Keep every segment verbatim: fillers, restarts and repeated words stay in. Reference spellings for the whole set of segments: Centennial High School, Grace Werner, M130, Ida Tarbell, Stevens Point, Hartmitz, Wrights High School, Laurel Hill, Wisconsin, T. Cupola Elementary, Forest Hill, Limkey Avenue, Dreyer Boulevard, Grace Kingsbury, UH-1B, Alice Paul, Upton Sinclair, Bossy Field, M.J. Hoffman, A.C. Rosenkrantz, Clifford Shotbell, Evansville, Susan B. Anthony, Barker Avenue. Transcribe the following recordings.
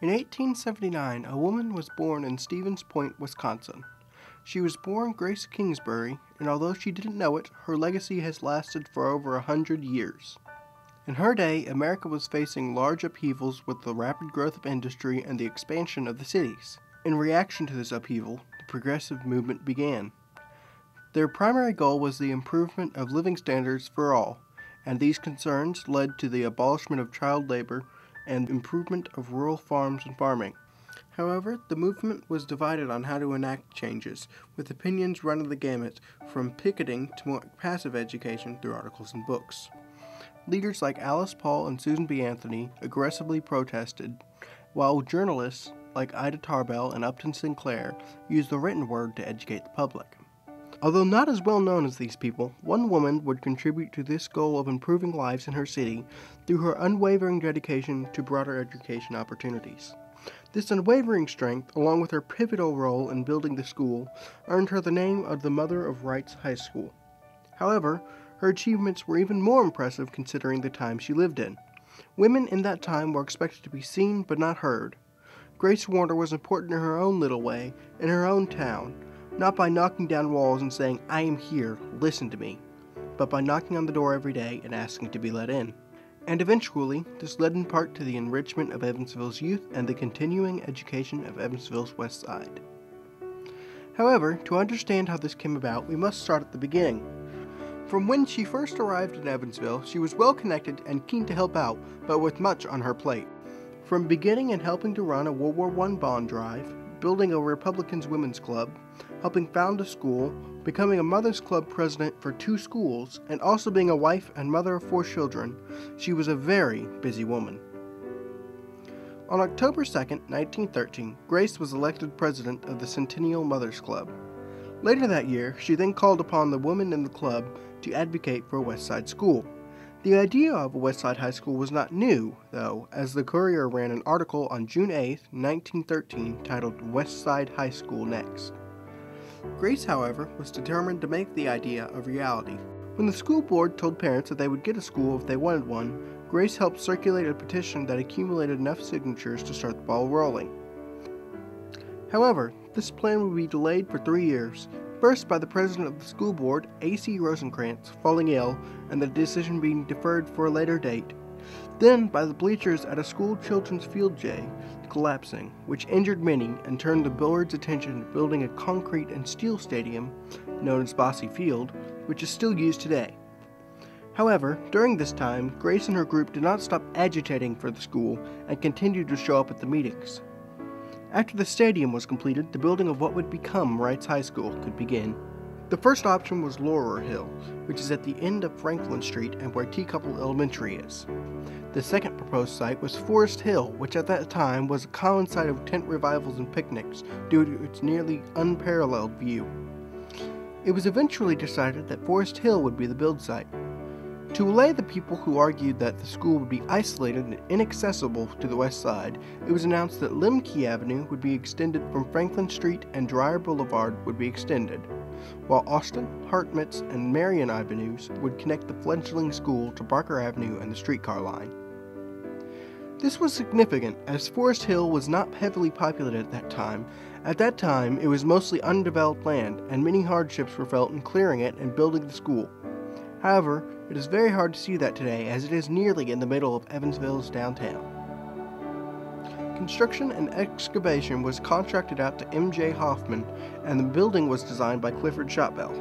In eighteen seventy-nine, a woman was born in Stevens Point, Wisconsin. She was born Grace Kingsbury, and although she didn't know it, her legacy has lasted for over a hundred years. In her day, America was facing large upheavals with the rapid growth of industry and the expansion of the cities. In reaction to this upheaval, the progressive movement began. Their primary goal was the improvement of living standards for all, and these concerns led to the abolishment of child labor and improvement of rural farms and farming. However, the movement was divided on how to enact changes, with opinions running the gamut from picketing to more passive education through articles and books. Leaders like Alice Paul and Susan B. Anthony aggressively protested, while journalists like Ida Tarbell and Upton Sinclair used the written word to educate the public. Although not as well known as these people, one woman would contribute to this goal of improving lives in her city through her unwavering dedication to broader education opportunities. This unwavering strength, along with her pivotal role in building the school, earned her the name of the Mother of Wrights High School. However, her achievements were even more impressive considering the time she lived in. Women in that time were expected to be seen but not heard. Grace Werner was important in her own little way, in her own town, not by knocking down walls and saying, "I am here, listen to me," but by knocking on the door every day and asking to be let in. And eventually, this led in part to the enrichment of Evansville's youth and the continuing education of Evansville's West Side. However, to understand how this came about, we must start at the beginning. From when she first arrived in Evansville, she was well connected and keen to help out, but with much on her plate. From beginning and helping to run a World War One bond drive, building a Republicans Women's Club, helping found a school, becoming a Mother's Club president for two schools, and also being a wife and mother of four children, she was a very busy woman. On October second, nineteen thirteen, Grace was elected president of the Centennial Mothers Club. Later that year, she then called upon the women in the club to advocate for a West Side school. The idea of a West Side high school was not new, though, as the Courier ran an article on June eighth, nineteen thirteen, titled "West Side High School Next." Grace, however, was determined to make the idea a reality. When the school board told parents that they would get a school if they wanted one, Grace helped circulate a petition that accumulated enough signatures to start the ball rolling. However, this plan would be delayed for three years. First by the president of the school board, A C Rosenkrantz, falling ill and the decision being deferred for a later date. Then by the bleachers at a school children's field day collapsing, which injured many and turned the board's attention to building a concrete and steel stadium, known as Bossy Field, which is still used today. However, during this time, Grace and her group did not stop agitating for the school and continued to show up at the meetings. After the stadium was completed, the building of what would become Wrights High School could begin. The first option was Laurel Hill, which is at the end of Franklin Street and where T. Cupola Elementary is. The second proposed site was Forest Hill, which at that time was a common site of tent revivals and picnics due to its nearly unparalleled view. It was eventually decided that Forest Hill would be the build site. To allay the people who argued that the school would be isolated and inaccessible to the west side, it was announced that Limkey Avenue would be extended from Franklin Street and Dreyer Boulevard would be extended, while Austin, Hartmitz, and Marion Avenues would connect the fledgling school to Barker Avenue and the streetcar line. This was significant as Forest Hill was not heavily populated at that time. At that time, it was mostly undeveloped land, and many hardships were felt in clearing it and building the school. However, it is very hard to see that today as it is nearly in the middle of Evansville's downtown. Construction and excavation was contracted out to M J Hoffman, and the building was designed by Clifford Shotbell.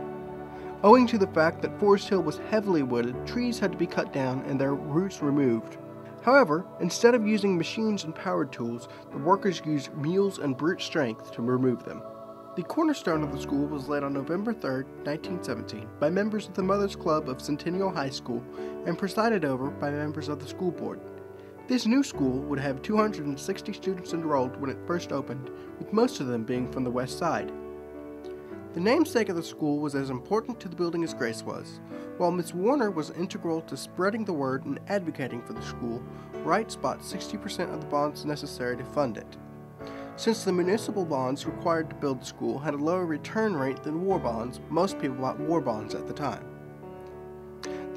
Owing to the fact that Forest Hill was heavily wooded, trees had to be cut down and their roots removed. However, instead of using machines and power tools, the workers used mules and brute strength to remove them. The cornerstone of the school was laid on November third, nineteen seventeen, by members of the Mothers Club of Centennial High School and presided over by members of the school board. This new school would have two hundred sixty students enrolled when it first opened, with most of them being from the west side. The namesake of the school was as important to the building as Grace was. While Miz Werner was integral to spreading the word and advocating for the school, Wrights bought sixty percent of the bonds necessary to fund it. Since the municipal bonds required to build the school had a lower return rate than war bonds, most people bought war bonds at the time.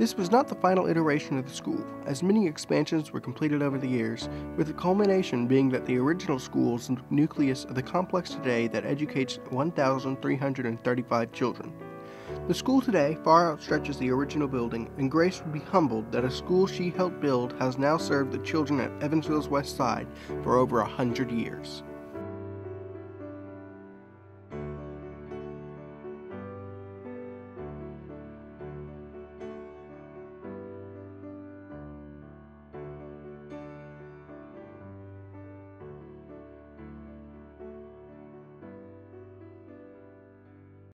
This was not the final iteration of the school, as many expansions were completed over the years, with the culmination being that the original school is the nucleus of the complex today that educates one thousand three hundred thirty-five children. The school today far outstretches the original building, and Grace would be humbled that a school she helped build has now served the children at Evansville's West Side for over a hundred years.